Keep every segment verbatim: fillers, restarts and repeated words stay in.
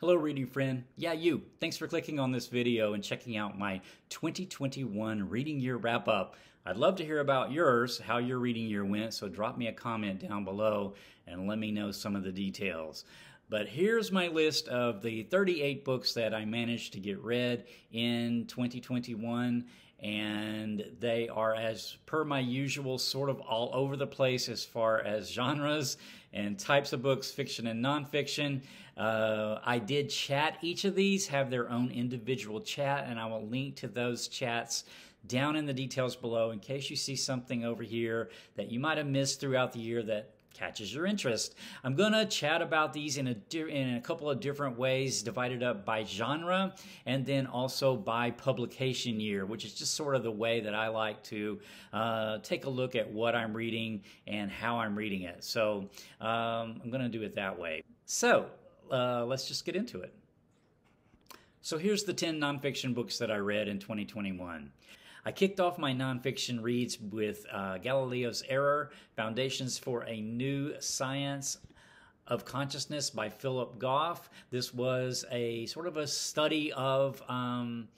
Hello reading friend, yeah you, thanks for clicking on this video and checking out my twenty twenty-one reading year wrap up. I'd love to hear about yours, how your reading year went, so drop me a comment down below and let me know some of the details. But here's my list of the thirty-eight books that I managed to get read in twenty twenty-one, and they are, as per my usual, sort of all over the place as far as genres and types of books, fiction and nonfiction. Uh, I did chat. Each of these have their own individual chat, and I will link to those chats down in the details below in case you see something over here that you might have missed throughout the year that catches your interest. I'm going to chat about these in a, in a couple of different ways, divided up by genre and then also by publication year, which is just sort of the way that I like to uh, take a look at what I'm reading and how I'm reading it. So um, I'm going to do it that way. So uh, let's just get into it. So here's the ten nonfiction books that I read in twenty twenty-one. I kicked off my nonfiction reads with uh, Galileo's Error, Foundations for a New Science of Consciousness by Philip Goff. This was a sort of a study of, um,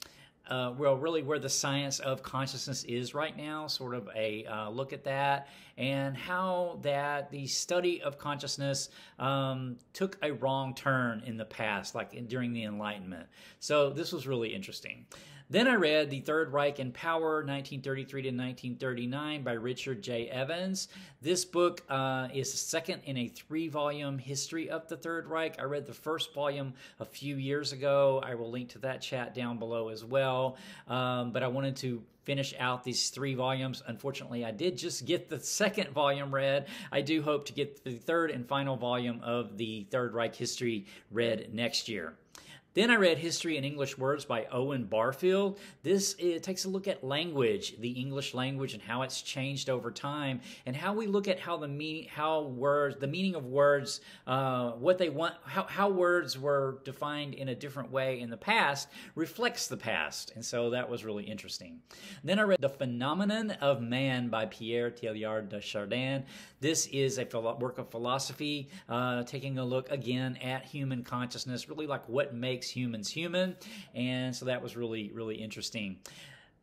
uh, well, really where the science of consciousness is right now, sort of a uh, look at that, and how that the study of consciousness um, took a wrong turn in the past, like during the Enlightenment. So this was really interesting. Then I read The Third Reich in Power, nineteen thirty-three to nineteen thirty-nine by Richard J. Evans. This book uh, is the second in a three-volume history of the Third Reich. I read the first volume a few years ago. I will link to that chat down below as well, um, but I wanted to finish out these three volumes. Unfortunately, I did just get the second volume read. I do hope to get the third and final volume of the Third Reich history read next year. Then I read History in English Words by Owen Barfield. This it takes a look at language, the English language, and how it's changed over time, and how we look at how the mean, how words, the meaning of words, uh, what they want, how, how words were defined in a different way in the past reflects the past, and so that was really interesting. Then I read The Phenomenon of Man by Pierre Teilhard de Chardin. This is a work of philosophy, uh, taking a look again at human consciousness, really like what makes humans human, and so that was really really interesting.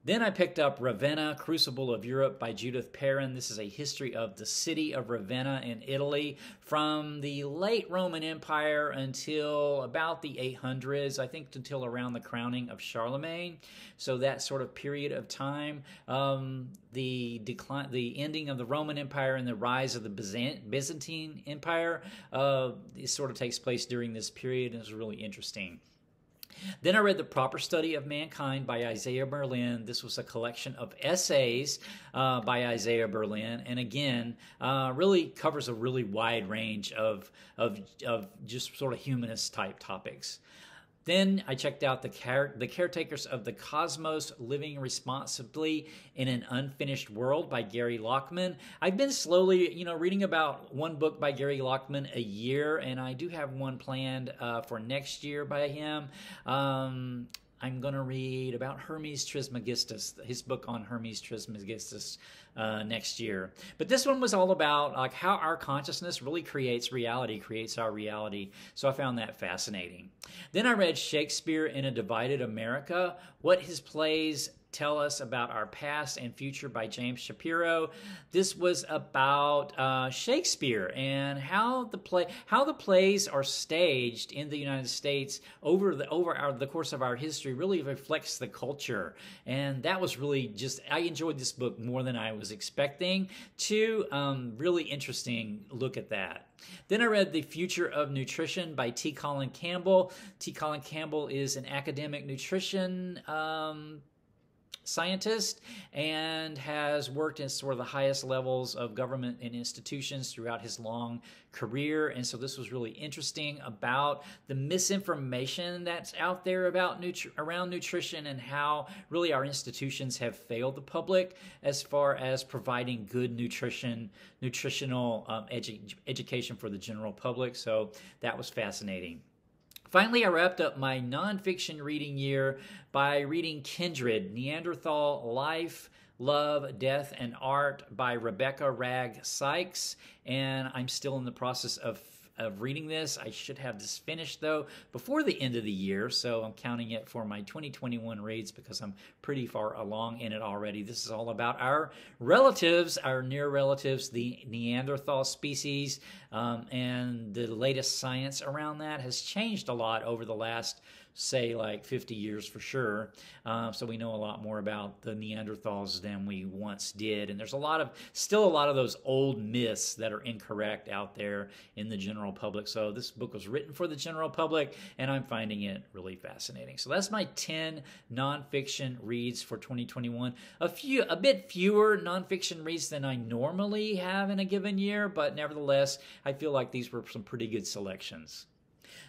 Then I picked up Ravenna, Crucible of Europe by Judith Perrin. This is a history of the city of Ravenna in Italy from the late Roman Empire until about the eight hundreds, I think until around the crowning of Charlemagne. So that sort of period of time, um, the decline, the ending of the Roman Empire and the rise of the Byzant Byzantine Empire uh, it sort of takes place during this period, and it's really interesting. Then I read The Proper Study of Mankind by Isaiah Berlin. This was a collection of essays uh, by Isaiah Berlin, and again, uh, really covers a really wide range of, of, of just sort of humanist-type topics. Then I checked out the, care, the Caretakers of the Cosmos, Living Responsibly in an Unfinished World by Gary Lachman. I've been slowly, you know, reading about one book by Gary Lachman a year, and I do have one planned uh, for next year by him. Um, I'm going to read about Hermes Trismegistus, his book on Hermes Trismegistus, uh, next year. But this one was all about like how our consciousness really creates reality, creates our reality. So I found that fascinating. Then I read Shakespeare in a Divided America, What His Plays Tell Us About Our Past and Future by James Shapiro. This was about uh, Shakespeare and how the play, how the plays are staged in the United States over the over our, the course of our history really reflects the culture, and that was really just, I enjoyed this book more than I was expecting to. Um, really interesting look at that. Then I read The Future of Nutrition by T. Colin Campbell. T. Colin Campbell is an academic nutrition um, scientist and has worked in sort of the highest levels of government and institutions throughout his long career, and so this was really interesting about the misinformation that's out there about nutri around nutrition and how really our institutions have failed the public as far as providing good nutrition nutritional um, edu education for the general public. So that was fascinating. Finally, I wrapped up my nonfiction reading year by reading Kindred, Neanderthal Life, Love, Death, and Art by Rebecca Wragge Sykes, and I'm still in the process of of reading this. I should have this finished, though, before the end of the year, so I'm counting it for my twenty twenty-one reads because I'm pretty far along in it already. This is all about our relatives, our near relatives, the Neanderthal species, um, and the latest science around that has changed a lot over the last, say, like fifty years for sure. Uh, so we know a lot more about the Neanderthals than we once did. And there's a lot of, still a lot of those old myths that are incorrect out there in the general public. So this book was written for the general public, and I'm finding it really fascinating. So that's my ten nonfiction reads for twenty twenty-one. A few, a bit fewer nonfiction reads than I normally have in a given year, but nevertheless, I feel like these were some pretty good selections.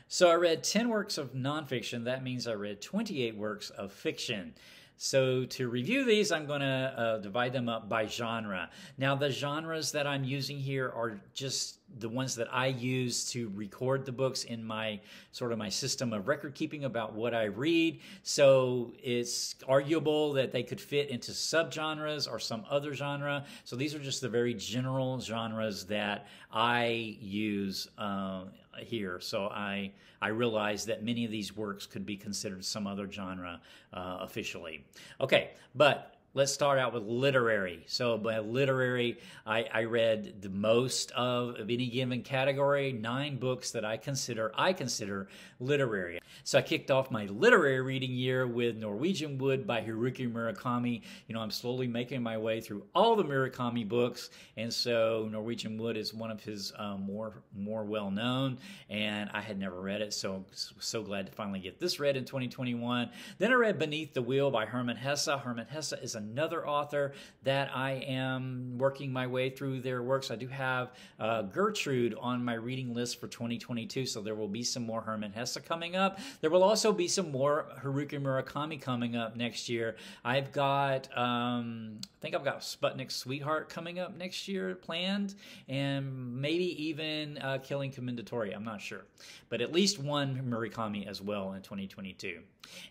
So I read ten works of nonfiction. That means I read twenty-eight works of fiction. So to review these, I'm going to uh, divide them up by genre. Now, the genres that I'm using here are just the ones that I use to record the books in my sort of my system of record keeping about what I read. So it's arguable that they could fit into subgenres or some other genre. So these are just the very general genres that I use uh, here. So I I realize that many of these works could be considered some other genre uh, officially. Okay, but let's start out with literary. So by literary, I, I read the most of, of any given category, nine books that I consider, I consider literary. So I kicked off my literary reading year with Norwegian Wood by Haruki Murakami. You know, I'm slowly making my way through all the Murakami books. And so Norwegian Wood is one of his uh, more, more well-known, and I had never read it. So, so glad to finally get this read in twenty twenty-one. Then I read Beneath the Wheel by Hermann Hesse. Hermann Hesse is another author that I am working my way through their works. I do have uh, Gertrude on my reading list for twenty twenty-two, so there will be some more Hermann Hesse coming up. There will also be some more Haruki Murakami coming up next year. I've got, um, I think I've got Sputnik's Sweetheart coming up next year planned, and maybe even uh, Killing Commendatory. I'm not sure, but at least one Murakami as well in twenty twenty-two.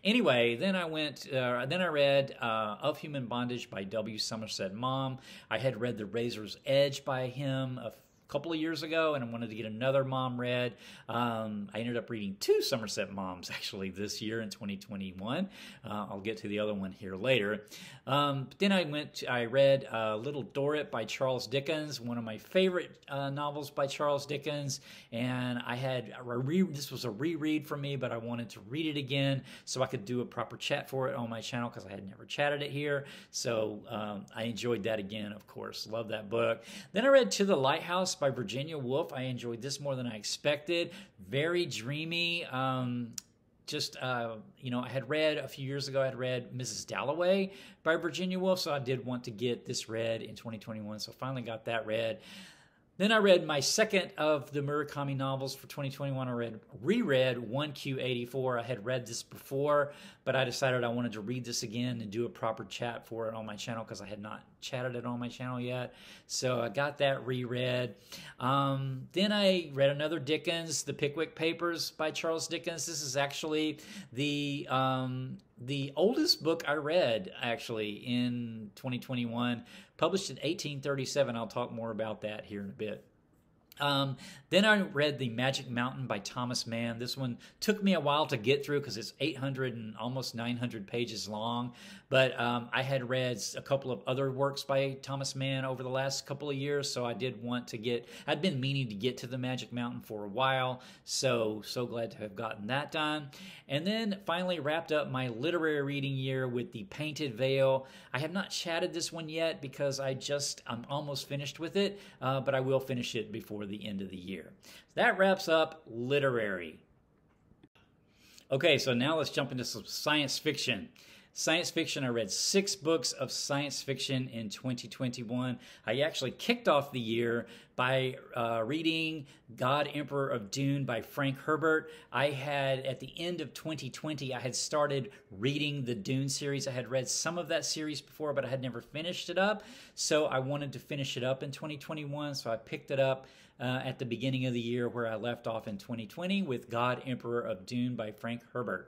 Anyway, then I went, uh, then I read uh, Of Human Bondage by W. Somerset Maugham. I had read The Razor's Edge by him a couple of years ago, and I wanted to get another Maugham read. Um, I ended up reading two Somerset Maughams actually this year in twenty twenty-one. Uh, I'll get to the other one here later. Um, but then I went. To, I read uh, Little Dorrit by Charles Dickens, one of my favorite uh, novels by Charles Dickens. And I had a re this was a reread for me, but I wanted to read it again so I could do a proper chat for it on my channel because I had never chatted it here. So um, I enjoyed that again. Of course, love that book. Then I read To the Lighthouse by Virginia Woolf. I enjoyed this more than I expected. Very dreamy. Um, just, uh, you know, I had read a few years ago, I had read Missus Dalloway by Virginia Woolf, so I did want to get this read in twenty twenty-one, so finally got that read. Then I read my second of the Murakami novels for twenty twenty-one. I read, reread one Q eighty-four. I had read this before, but I decided I wanted to read this again and do a proper chat for it on my channel because I had not chatted it on my channel yet. So I got that reread. Um, then I read another Dickens, The Pickwick Papers by Charles Dickens. This is actually the... Um, The oldest book I read, actually, in twenty twenty-one, published in eighteen thirty-seven. I'll talk more about that here in a bit. Um, then I read The Magic Mountain by Thomas Mann. This one took me a while to get through because it's eight hundred and almost nine hundred pages long. But um, I had read a couple of other works by Thomas Mann over the last couple of years, so I did want to get, I'd been meaning to get to The Magic Mountain for a while, so, so glad to have gotten that done. And then finally wrapped up my literary reading year with The Painted Veil. I have not chatted this one yet because I just, I'm almost finished with it, uh, but I will finish it before the end of the year. That wraps up literary. Okay, so now let's jump into some science fiction. Science fiction, I read six books of science fiction in twenty twenty-one. I actually kicked off the year by uh, reading God Emperor of Dune by Frank Herbert. I had, at the end of twenty twenty, I had started reading the Dune series. I had read some of that series before, but I had never finished it up. So I wanted to finish it up in twenty twenty-one, so I picked it up Uh, at the beginning of the year where I left off in twenty twenty with God Emperor of Dune by Frank Herbert.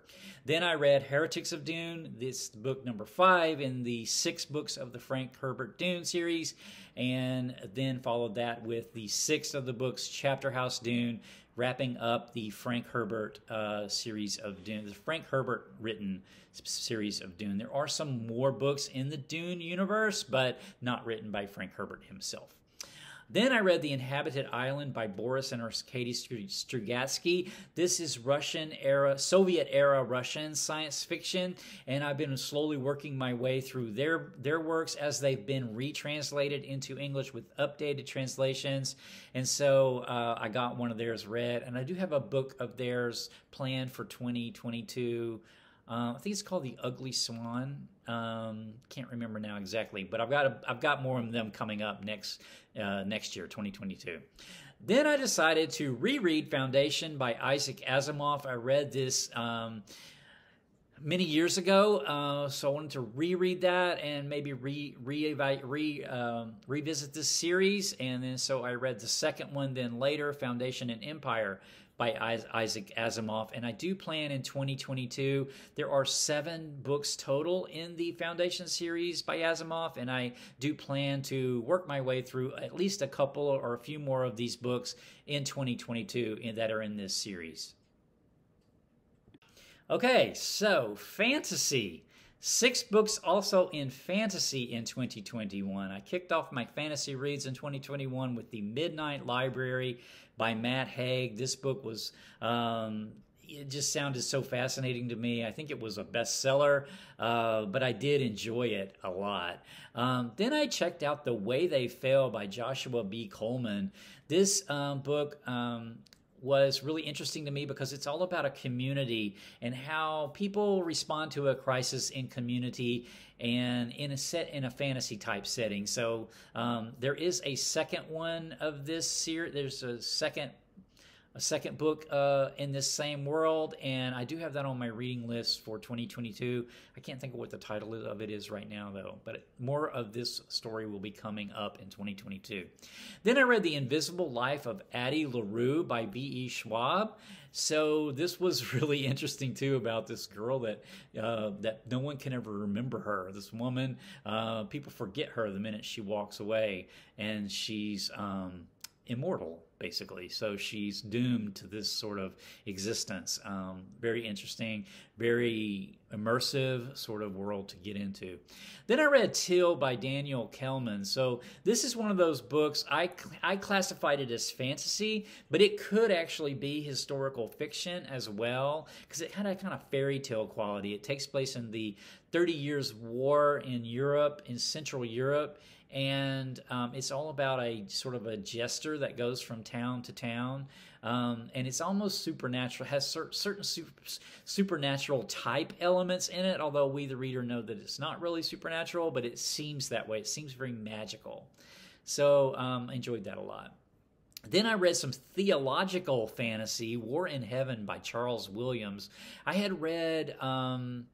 Then I read Heretics of Dune, this book number five in the six books of the Frank Herbert Dune series, and then followed that with the sixth of the books, Chapter House Dune, wrapping up the Frank Herbert uh, series of Dune, the Frank Herbert written series of Dune. There are some more books in the Dune universe, but not written by Frank Herbert himself. Then I read The Inhabited Island by Boris and Arkady Strugatsky. This is Russian era, Soviet era Russian science fiction, and I've been slowly working my way through their, their works as they've been retranslated into English with updated translations. And so uh, I got one of theirs read, and I do have a book of theirs planned for twenty twenty-two. Uh, I think it's called The Ugly Swan. Um, can't remember now exactly, but I've got a, I've got more of them coming up next uh, next year, twenty twenty-two. Then I decided to reread Foundation by Isaac Asimov. I read this um, many years ago, uh, so I wanted to reread that and maybe re, re, re um, revisit this series. And then so I read the second one, then later Foundation and Empire by Isaac Asimov, and I do plan in twenty twenty-two. There are seven books total in the Foundation series by Asimov, and I do plan to work my way through at least a couple or a few more of these books in twenty twenty-two that are in this series. Okay, so fantasy. Six books also in fantasy in twenty twenty-one. I kicked off my fantasy reads in twenty twenty-one with The Midnight Library by Matt Haig. This book was, um, it just sounded so fascinating to me. I think it was a bestseller, uh, but I did enjoy it a lot. Um, then I checked out The Way They Fell by Joshua B. Coleman. This um, book um, was really interesting to me because it's all about a community and how people respond to a crisis in community and in a set in a fantasy type setting. So um, there is a second one of this series. There's a second a second book uh, in this same world, and I do have that on my reading list for twenty twenty-two. I can't think of what the title of it is right now, though, but more of this story will be coming up in twenty twenty-two. Then I read The Invisible Life of Addie LaRue by B E Schwab. So this was really interesting, too, about this girl that uh, that no one can ever remember her. This woman, uh, people forget her the minute she walks away, and she's um, immortal, basically. So she's doomed to this sort of existence. Um, very interesting, very immersive sort of world to get into. Then I read Till by Daniel Kelman. So this is one of those books, I, I classified it as fantasy, but it could actually be historical fiction as well, because it had a kind of fairy tale quality. It takes place in the thirty years war in Europe, in Central Europe, and um, it's all about a sort of a jester that goes from town to town, um, and it's almost supernatural, has cer certain super supernatural type elements in it, although we, the reader, know that it's not really supernatural, but it seems that way. It seems very magical. So um, I enjoyed that a lot. Then I read some theological fantasy, War in Heaven by Charles Williams. I had read Um,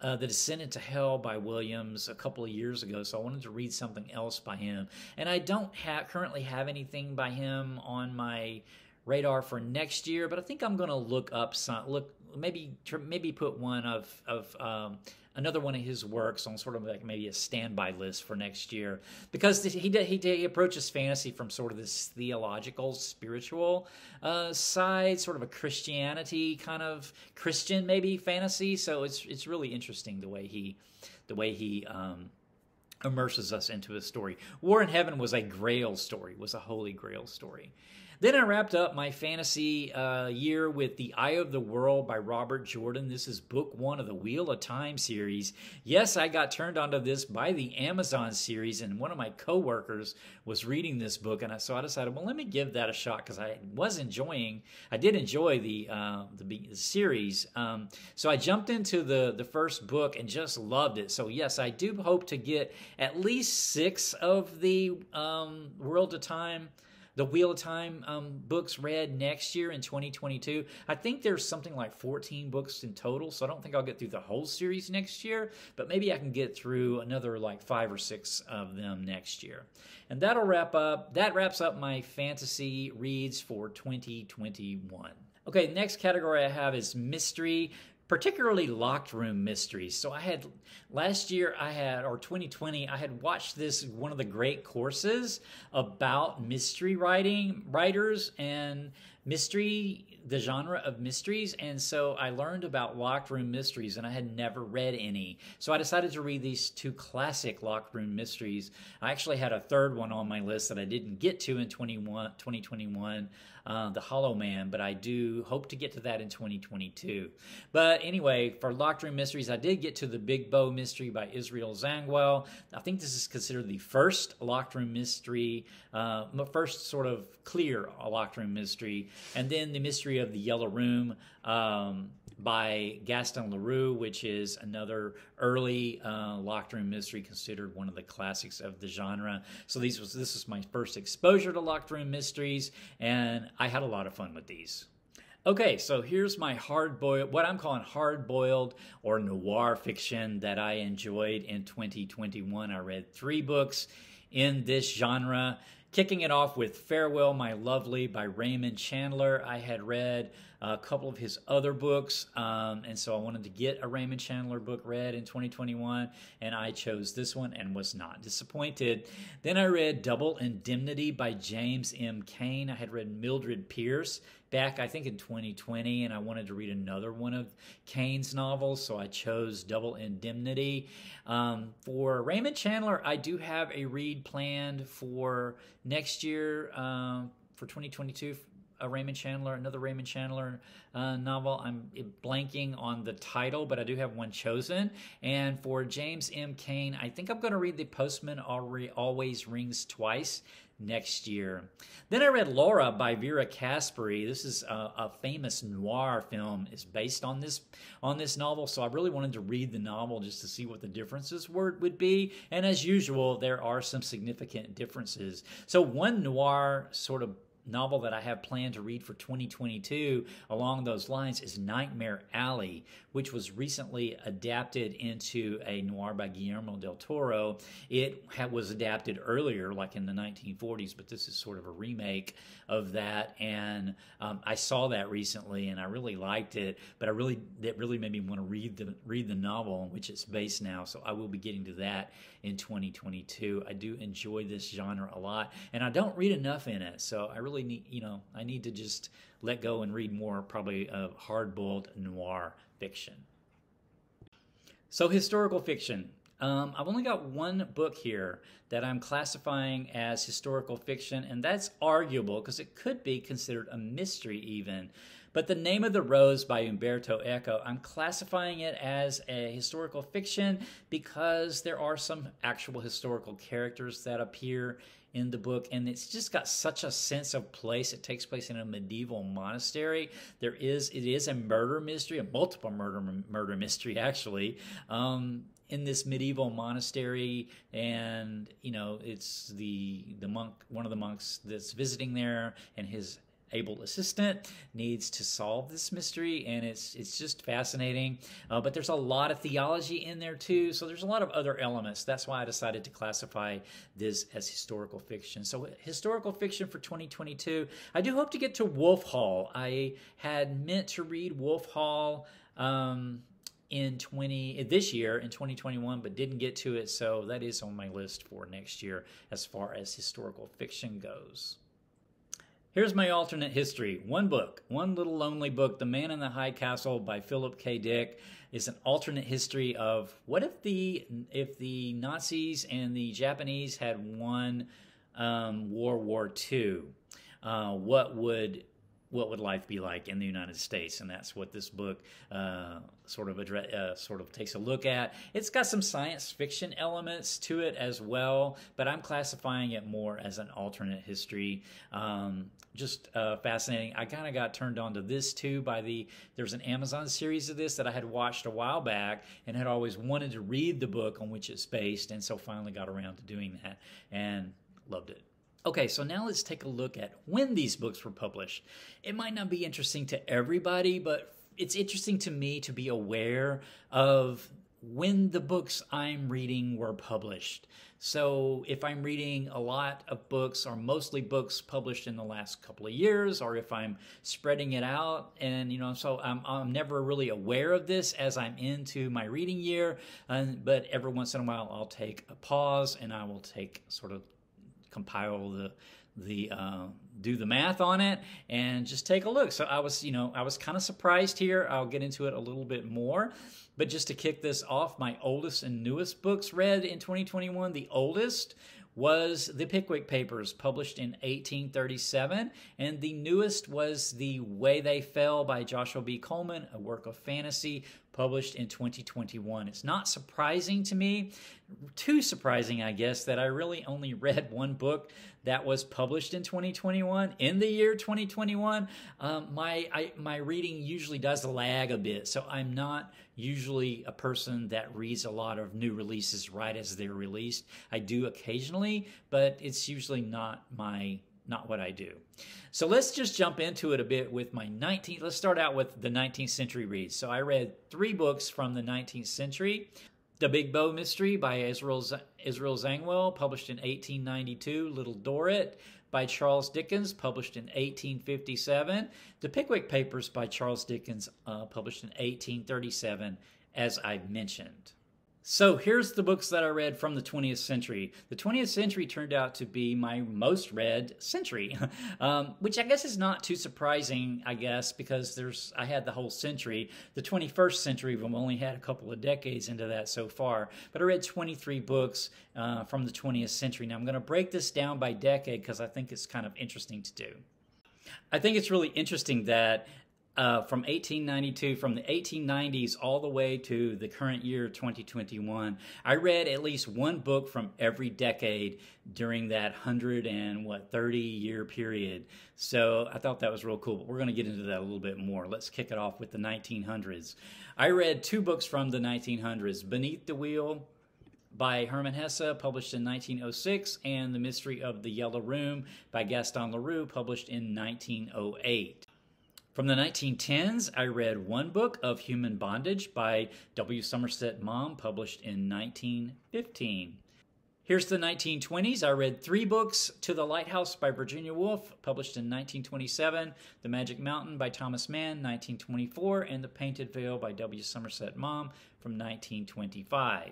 Uh, The Descent into Hell by Williams a couple of years ago, so I wanted to read something else by him. And I don't ha currently have anything by him on my radar for next year, but I think I'm going to look up some, look maybe maybe put one of of um, another one of his works on sort of like maybe a standby list for next year, because he did, he, did, he approaches fantasy from sort of this theological, spiritual uh, side, sort of a Christianity kind of Christian maybe fantasy. So it's it's really interesting the way he the way he. Um, immerses us into his story. War in Heaven was a grail story, was a holy grail story. Then I wrapped up my fantasy uh, year with The Eye of the World by Robert Jordan. This is book one of the Wheel of Time series. Yes, I got turned onto this by the Amazon series, and one of my coworkers was reading this book, and I, so I decided, well, let me give that a shot, because I was enjoying, I did enjoy the uh, the, the series. Um, so I jumped into the, the first book and just loved it. So yes, I do hope to get at least six of the um, World of Time, the Wheel of Time um, books read next year in twenty twenty-two. I think there's something like fourteen books in total, so I don't think I'll get through the whole series next year, but maybe I can get through another like five or six of them next year. And that'll wrap up, that wraps up my fantasy reads for twenty twenty-one. Okay, the next category I have is mystery. particularly locked room mysteries. So I had, last year I had, or twenty twenty, I had watched this, one of the great courses about mystery writing, writers and mystery, the genre of mysteries. And so I learned about locked room mysteries, and I had never read any. So I decided to read these two classic locked room mysteries. I actually had a third one on my list that I didn't get to in twenty twenty-one, uh, The Hollow Man, but I do hope to get to that in twenty twenty-two. But anyway, for locked room mysteries, I did get to The Big Bow Mystery by Israel Zangwill. I think this is considered the first locked room mystery, uh, first sort of clear locked room mystery. And then The Mystery of the Yellow Room um, by Gaston Leroux, which is another early uh, locked room mystery, considered one of the classics of the genre. So these was, this was my first exposure to locked room mysteries, and I had a lot of fun with these. Okay, so here's my hard-boiled, what I'm calling hard-boiled or noir fiction that I enjoyed in twenty twenty-one. I read three books in this genre, kicking it off with Farewell, My Lovely by Raymond Chandler. I had read a couple of his other books, um, and so I wanted to get a Raymond Chandler book read in twenty twenty-one, and I chose this one and was not disappointed. Then I read Double Indemnity by James M. Cain. I had read Mildred Pierce back, I think, in twenty twenty, and I wanted to read another one of Cain's novels, so I chose Double Indemnity. Um, for Raymond Chandler, I do have a read planned for next year, uh, for twenty twenty-two, a Raymond Chandler, another Raymond Chandler uh, novel. I'm blanking on the title, but I do have one chosen. And for James M. Cain, I think I'm going to read The Postman Always Rings Twice next year. Then I read Laura by Vera Caspary. This is a, a famous noir film. It's based on this on this novel, so I really wanted to read the novel just to see what the differences were would be. And as usual, there are some significant differences. So one noir sort of novel that I have planned to read for twenty twenty-two along those lines is Nightmare Alley, which was recently adapted into a noir by Guillermo del Toro. It was adapted earlier, like in the nineteen forties, but this is sort of a remake of that. And um, I saw that recently, and I really liked it. But I really, that really made me want to read the read the novel on which it's based now. So I will be getting to that in twenty twenty-two. I do enjoy this genre a lot, and I don't read enough in it. So I really need, you know, I need to just let go and read more, probably, of hard-boiled noir fiction. So historical fiction. Um, I've only got one book here that I'm classifying as historical fiction, and that's arguable because it could be considered a mystery even. But The Name of the Rose by Umberto Eco, I'm classifying it as a historical fiction because there are some actual historical characters that appear in the book, and it's just got such a sense of place. It takes place in a medieval monastery. There is, it is a murder mystery, a multiple murder murder mystery actually, um, in this medieval monastery. And you know, it's the the monk, one of the monks that's visiting there, and his able assistant needs to solve this mystery, and it's it's just fascinating. Uh, but there's a lot of theology in there too, so there's a lot of other elements. That's why I decided to classify this as historical fiction. So historical fiction for twenty twenty-two. I do hope to get to Wolf Hall. I had meant to read Wolf Hall um, in twenty this year in twenty twenty-one, but didn't get to it. So that is on my list for next year as far as historical fiction goes. Here's my alternate history. One book, one little lonely book, The Man in the High Castle by Philip K. Dick, is an alternate history of what if the if the Nazis and the Japanese had won um, World War Two? Uh, what would what would life be like in the United States? And that's what this book uh, sort of address, uh, sort of takes a look at. It's got some science fiction elements to it as well, but I'm classifying it more as an alternate history. Um, just uh, fascinating. I kind of got turned on to this too by the, there's an Amazon series of this that I had watched a while back and had always wanted to read the book on which it's based, and so finally got around to doing that and loved it. Okay, so now let's take a look at when these books were published. It might not be interesting to everybody, but it's interesting to me to be aware of when the books I'm reading were published. So if I'm reading a lot of books, or mostly books published in the last couple of years, or if I'm spreading it out, and you know, so I'm, I'm never really aware of this as I'm into my reading year, uh, but every once in a while I'll take a pause and I will take sort of compile the the uh, do the math on it and just take a look. So I was, you know, I was kind of surprised here. I'll get into it a little bit more. But just to kick this off, my oldest and newest books read in twenty twenty-one, the oldest was The Pickwick Papers, published in eighteen thirty-seven, and the newest was The Way They Fell by Joshua B. Coleman, a work of fantasy, published in twenty twenty-one. It's not surprising to me, too surprising, I guess, that I really only read one book that was published in twenty twenty-one. In the year twenty twenty-one, um, my I, my reading usually does lag a bit, so I'm not usually a person that reads a lot of new releases right as they're released. I do occasionally, but it's usually not my not what I do. So let's just jump into it a bit with my nineteenth. Let's start out with the nineteenth century reads. So I read three books from the nineteenth century. The Big Bow Mystery by Israel, Israel Zangwill, published in eighteen ninety-two. Little Dorrit by Charles Dickens, published in eighteen fifty-seven. The Pickwick Papers by Charles Dickens, uh, published in eighteen thirty-seven, as I've mentioned. So here's the books that I read from the twentieth century. The twentieth century turned out to be my most read century, um, which I guess is not too surprising, I guess, because there's I had the whole century. The twenty-first century, we've only had a couple of decades into that so far. But I read twenty-three books uh, from the twentieth century. Now I'm going to break this down by decade because I think it's kind of interesting to do. I think it's really interesting that Uh, from eighteen ninety-two, from the eighteen nineties all the way to the current year, twenty twenty-one, I read at least one book from every decade during that hundred and what thirty year period. So I thought that was real cool, but we're going to get into that a little bit more. Let's kick it off with the nineteen hundreds. I read two books from the nineteen hundreds, Beneath the Wheel by Hermann Hesse, published in nineteen oh six, and The Mystery of the Yellow Room by Gaston Leroux, published in nineteen oh eight. From the nineteen tens, I read one book of Human Bondage by W. Somerset Maugham, published in nineteen fifteen. Here's the nineteen twenties. I read three books, To the Lighthouse by Virginia Woolf, published in nineteen twenty-seven, The Magic Mountain by Thomas Mann, nineteen twenty-four, and The Painted Veil by W. Somerset Maugham from nineteen twenty-five.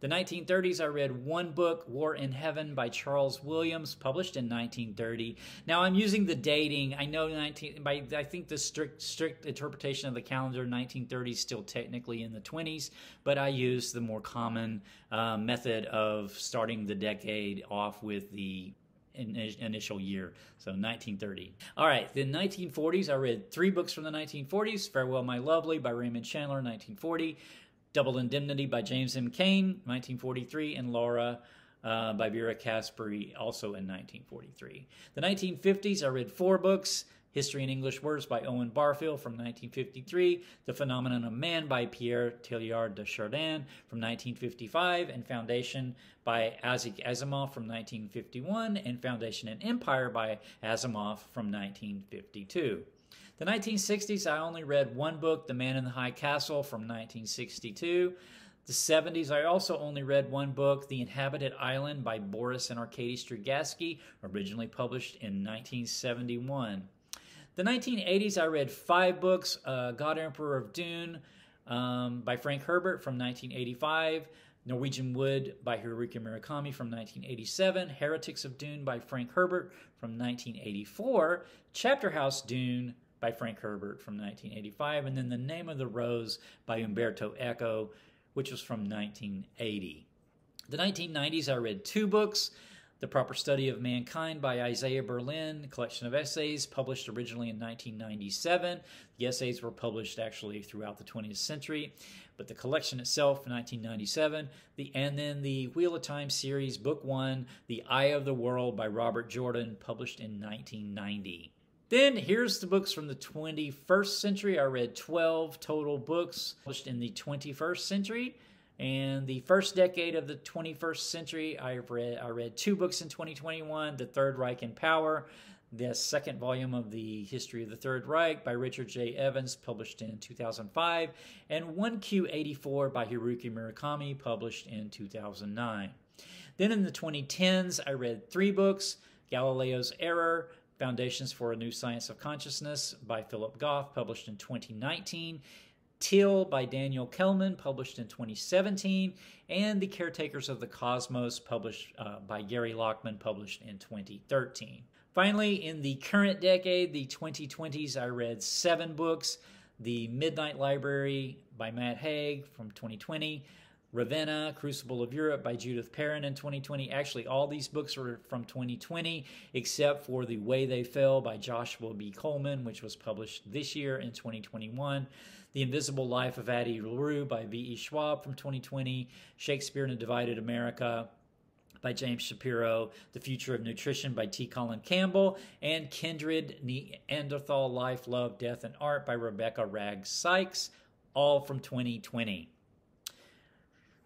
The nineteen thirties, I read one book, War in Heaven by Charles Williams, published in nineteen thirty. Now, I'm using the dating. I know nineteen, by, I think the strict, strict interpretation of the calendar, nineteen thirty is still technically in the twenties, but I use the more common uh, method of starting the decade off with the initial year, so nineteen thirty. All right, the nineteen forties, I read three books from the nineteen forties, Farewell, My Lovely by Raymond Chandler, nineteen forty, Double Indemnity by James M. Cain, nineteen forty-three, and Laura uh, by Vera Caspery, also in nineteen forty-three. The nineteen fifties, I read four books, History in English Words by Owen Barfield from nineteen fifty-three, The Phenomenon of Man by Pierre Teilhard de Chardin from nineteen fifty-five, and Foundation by Isaac Asimov from nineteen fifty-one, and Foundation and Empire by Asimov from nineteen fifty-two. The nineteen sixties, I only read one book, The Man in the High Castle from nineteen sixty-two. The seventies, I also only read one book, The Inhabited Island by Boris and Arkady Strugatsky, originally published in nineteen seventy-one. The nineteen eighties, I read five books, uh, God Emperor of Dune um, by Frank Herbert from nineteen eighty-five, Norwegian Wood by Haruki Murakami from nineteen eighty-seven, Heretics of Dune by Frank Herbert from nineteen eighty-four, Chapter House Dune by Frank Herbert from nineteen eighty-five, and then The Name of the Rose by Umberto Eco, which was from nineteen eighty. The nineteen nineties, I read two books, The Proper Study of Mankind by Isaiah Berlin, a collection of essays published originally in nineteen ninety-seven. The essays were published actually throughout the twentieth century, but the collection itself in nineteen ninety-seven. The, and then the Wheel of Time series, Book One, The Eye of the World by Robert Jordan, published in nineteen ninety. Then here's the books from the twenty-first century. I read twelve total books published in the twenty-first century. And the first decade of the twenty-first century, I read, I read two books in twenty twenty-one, The Third Reich in Power The second volume of the History of the Third Reich by Richard J. Evans, published in two thousand five, and one Q eighty-four by Haruki Murakami, published in two thousand nine. Then in the twenty tens, I read three books: Galileo's Error, Foundations for a New Science of Consciousness by Philip Goff, published in twenty nineteen, Till by Daniel Kelman, published in twenty seventeen, and The Caretakers of the Cosmos, published uh, by Gary Lachman, published in twenty thirteen. Finally, in the current decade, the twenty twenties, I read seven books: The Midnight Library by Matt Haig from twenty twenty, Ravenna, Crucible of Europe by Judith Perrin in twenty twenty. Actually, all these books were from twenty twenty, except for The Way They Fell by Joshua B. Coleman, which was published this year in twenty twenty-one. The Invisible Life of Addie LaRue by V E Schwab from twenty twenty. Shakespeare in a Divided America by James Shapiro, The Future of Nutrition by T. Colin Campbell, and Kindred, Neanderthal Life, Love, Death, and Art by Rebecca Wragge Sykes, all from twenty twenty.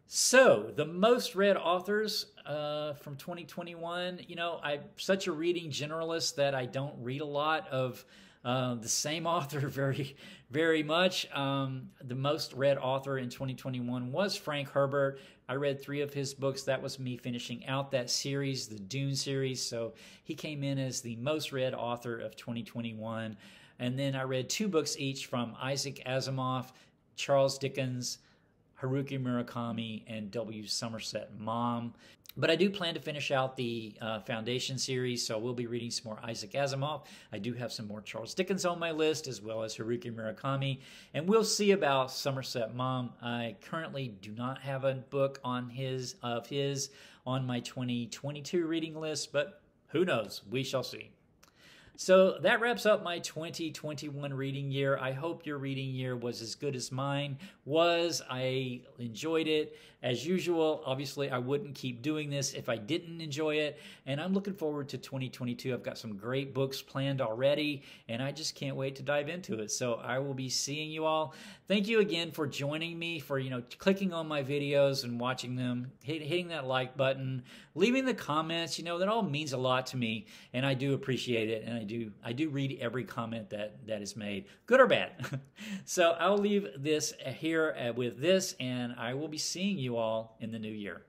So, the most read authors uh, from twenty twenty-one, you know, I'm such a reading generalist that I don't read a lot of uh, the same author very, very much. Um, the most read author in twenty twenty-one was Frank Herbert. I read three of his books. That was me finishing out that series, the Dune series. So, he came in as the most read author of twenty twenty-one. And then I read two books each from Isaac Asimov, Charles Dickens, Haruki Murakami, and W. Somerset Maugham. But I do plan to finish out the uh, Foundation series, so we'll be reading some more Isaac Asimov. I do have some more Charles Dickens on my list, as well as Haruki Murakami. And we'll see about Somerset Maugham. I currently do not have a book on his of his on my twenty twenty-two reading list, but who knows? We shall see. So that wraps up my twenty twenty-one reading year. I hope your reading year was as good as mine was. I enjoyed it as usual. Obviously, I wouldn't keep doing this if I didn't enjoy it. And I'm looking forward to twenty twenty-two. I've got some great books planned already, and I just can't wait to dive into it. So I will be seeing you all. Thank you again for joining me, for, you know, clicking on my videos and watching them, hit, hitting that like button, leaving the comments. You know, that all means a lot to me, and I do appreciate it. And I do I do read every comment that that is made, good or bad. So I'll leave this here with this, and I will be seeing you all in the new year.